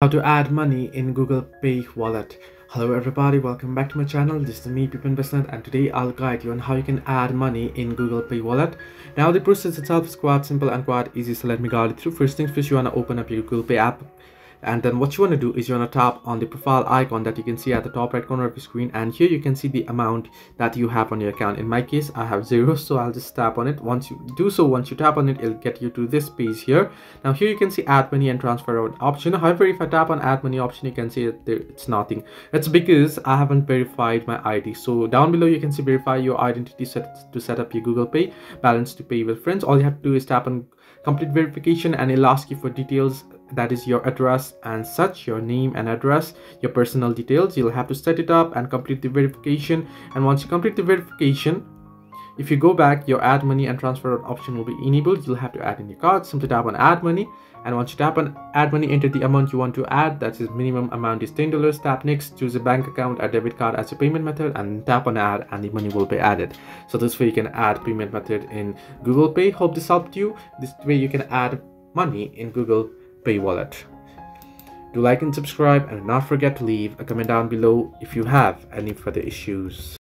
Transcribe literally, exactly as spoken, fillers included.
How to add money in Google Pay wallet. Hello everybody, welcome back to my channel. This is me, Pipin Besant, and today I'll guide you on how you can add money in Google Pay wallet. Now the process itself is quite simple and quite easy, so let me guide you through. First things first, you want to open up your Google Pay app, and then what you want to do is you want to tap on the profile icon that you can see at the top right corner of your screen, and here you can see the amount that you have on your account. In my case, I have zero, so I'll just tap on it. Once you do so, once you tap on it, it'll get you to this page here. Now here you can see add money and transfer out option. However, if I tap on add money option, you can see that there, it's nothing. It's because I haven't verified my I D. So down below you can see verify your identity set to set up your Google Pay balance to pay with friends. All you have to do is tap on complete verification, and it'll ask you for details, that is your address and such, your name and address, your personal details. You'll have to set it up and complete the verification, and once you complete the verification, if you go back, your add money and transfer option will be enabled. You'll have to add in your card. Simply tap on add money, and once you tap on add money, enter the amount you want to add, that is minimum amount is ten dollars. Tap next, choose a bank account or debit card as a payment method, and tap on add, and the money will be added. So this way you can add payment method in Google Pay. Hope this helped you. This way you can add money in Google Pay wallet. Do like and subscribe, and do not forget to leave a comment down below if you have any further issues.